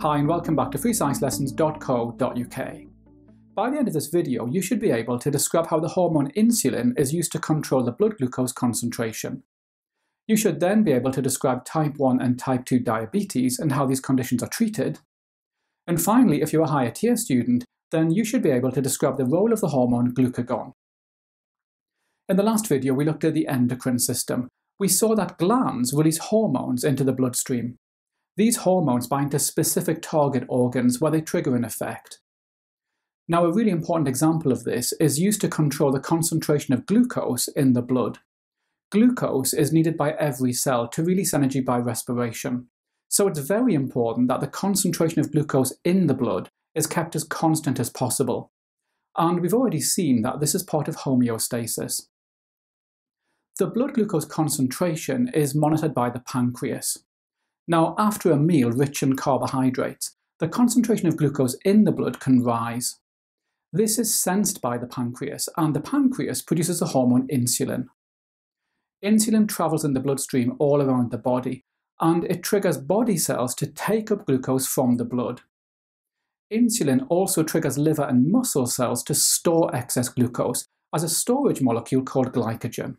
Hi and welcome back to freesciencelessons.co.uk. By the end of this video, you should be able to describe how the hormone insulin is used to control the blood glucose concentration. You should then be able to describe type 1 and type 2 diabetes and how these conditions are treated. And finally, if you're a higher tier student, then you should be able to describe the role of the hormone glucagon. In the last video, we looked at the endocrine system. We saw that glands release hormones into the bloodstream. These hormones bind to specific target organs where they trigger an effect. Now, a really important example of this is used to control the concentration of glucose in the blood. Glucose is needed by every cell to release energy by respiration. So it's very important that the concentration of glucose in the blood is kept as constant as possible. And we've already seen that this is part of homeostasis. The blood glucose concentration is monitored by the pancreas. Now, after a meal rich in carbohydrates, the concentration of glucose in the blood can rise. This is sensed by the pancreas, and the pancreas produces the hormone insulin. Insulin travels in the bloodstream all around the body, and it triggers body cells to take up glucose from the blood. Insulin also triggers liver and muscle cells to store excess glucose as a storage molecule called glycogen.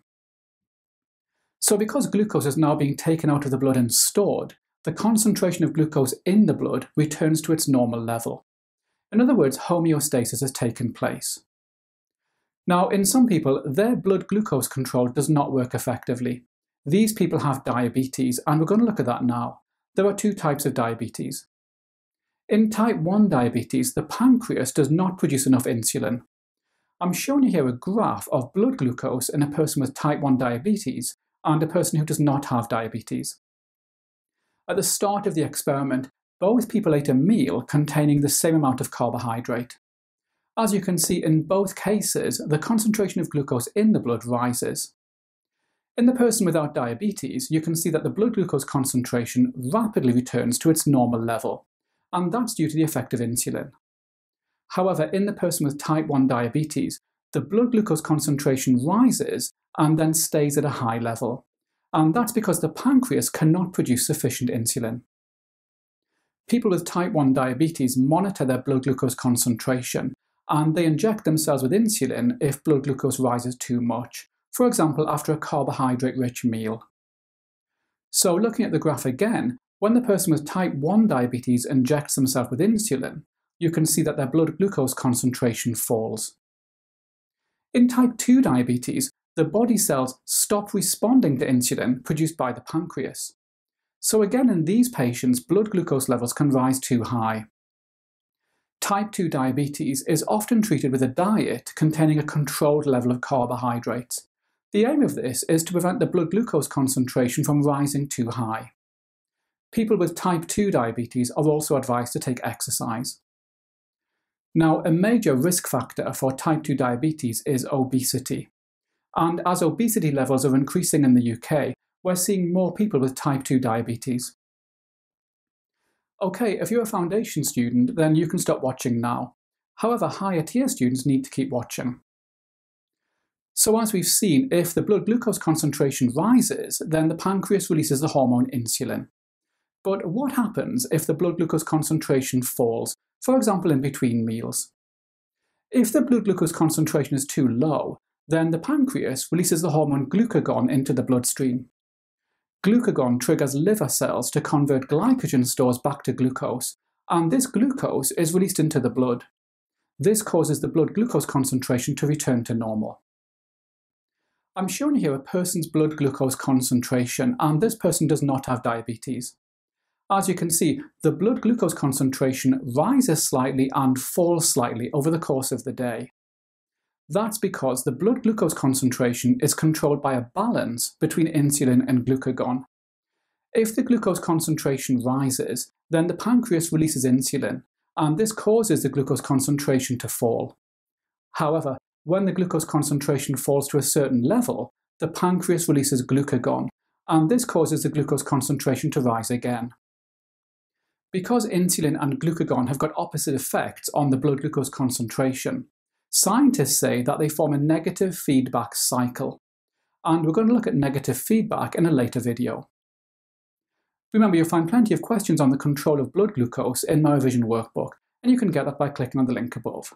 So because glucose is now being taken out of the blood and stored, the concentration of glucose in the blood returns to its normal level. In other words, homeostasis has taken place. Now, in some people, their blood glucose control does not work effectively. These people have diabetes, and we're going to look at that now. There are two types of diabetes. In type 1 diabetes, the pancreas does not produce enough insulin. I'm showing you here a graph of blood glucose in a person with type 1 diabetes and a person who does not have diabetes. At the start of the experiment, both people ate a meal containing the same amount of carbohydrate. As you can see, in both cases, the concentration of glucose in the blood rises. In the person without diabetes, you can see that the blood glucose concentration rapidly returns to its normal level, and that's due to the effect of insulin. However, in the person with type 1 diabetes, the blood glucose concentration rises and then stays at a high level. And that's because the pancreas cannot produce sufficient insulin. People with type 1 diabetes monitor their blood glucose concentration, and they inject themselves with insulin if blood glucose rises too much, for example, after a carbohydrate-rich meal. So looking at the graph again, when the person with type 1 diabetes injects themselves with insulin, you can see that their blood glucose concentration falls. In type 2 diabetes, the body cells stop responding to insulin produced by the pancreas. So again, in these patients, blood glucose levels can rise too high. Type 2 diabetes is often treated with a diet containing a controlled level of carbohydrates. The aim of this is to prevent the blood glucose concentration from rising too high. People with type 2 diabetes are also advised to take exercise. Now, a major risk factor for type 2 diabetes is obesity. And as obesity levels are increasing in the UK, we're seeing more people with type 2 diabetes. Okay, if you're a foundation student, then you can stop watching now. However, higher tier students need to keep watching. So as we've seen, if the blood glucose concentration rises, then the pancreas releases the hormone insulin. But what happens if the blood glucose concentration falls, for example, in between meals? If the blood glucose concentration is too low, then the pancreas releases the hormone glucagon into the bloodstream. Glucagon triggers liver cells to convert glycogen stores back to glucose, and this glucose is released into the blood. This causes the blood glucose concentration to return to normal. I'm showing here a person's blood glucose concentration, and this person does not have diabetes. As you can see, the blood glucose concentration rises slightly and falls slightly over the course of the day. That's because the blood glucose concentration is controlled by a balance between insulin and glucagon. If the glucose concentration rises, then the pancreas releases insulin, and this causes the glucose concentration to fall. However, when the glucose concentration falls to a certain level, the pancreas releases glucagon, and this causes the glucose concentration to rise again. Because insulin and glucagon have got opposite effects on the blood glucose concentration, scientists say that they form a negative feedback cycle, and we're going to look at negative feedback in a later video. Remember, you'll find plenty of questions on the control of blood glucose in my revision workbook, and you can get that by clicking on the link above.